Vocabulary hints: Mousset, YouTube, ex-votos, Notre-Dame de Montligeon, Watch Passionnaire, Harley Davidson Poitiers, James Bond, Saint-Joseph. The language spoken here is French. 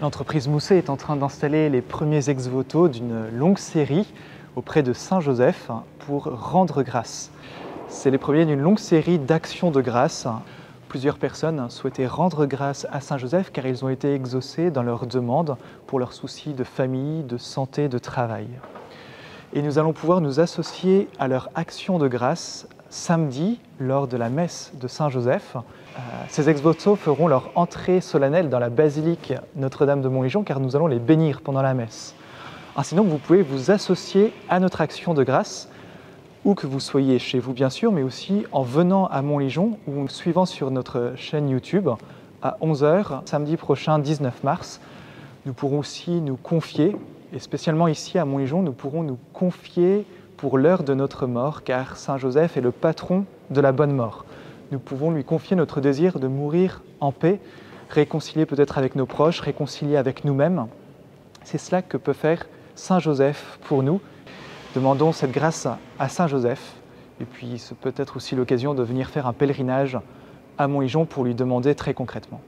L'entreprise Mousset est en train d'installer les premiers ex-voto d'une longue série auprès de Saint-Joseph pour rendre grâce. C'est les premiers d'une longue série d'actions de grâce. Plusieurs personnes souhaitaient rendre grâce à Saint-Joseph car ils ont été exaucés dans leurs demandes pour leurs soucis de famille, de santé, de travail. Et nous allons pouvoir nous associer à leur action de grâce samedi lors de la messe de Saint-Joseph. Ces ex-voto feront leur entrée solennelle dans la basilique Notre-Dame de Montligeon car nous allons les bénir pendant la messe. Ainsi donc, vous pouvez vous associer à notre action de grâce, où que vous soyez chez vous bien sûr, mais aussi en venant à Montligeon ou en suivant sur notre chaîne YouTube à 11 h samedi prochain 19 mars. Nous pourrons aussi nous confier, et spécialement ici à Montligeon, nous pourrons nous confier pour l'heure de notre mort, car Saint-Joseph est le patron de la bonne mort. Nous pouvons lui confier notre désir de mourir en paix, réconcilier peut-être avec nos proches, réconcilier avec nous-mêmes. C'est cela que peut faire Saint-Joseph pour nous. Demandons cette grâce à Saint-Joseph, et puis c'est peut-être aussi l'occasion de venir faire un pèlerinage à Montligeon pour lui demander très concrètement.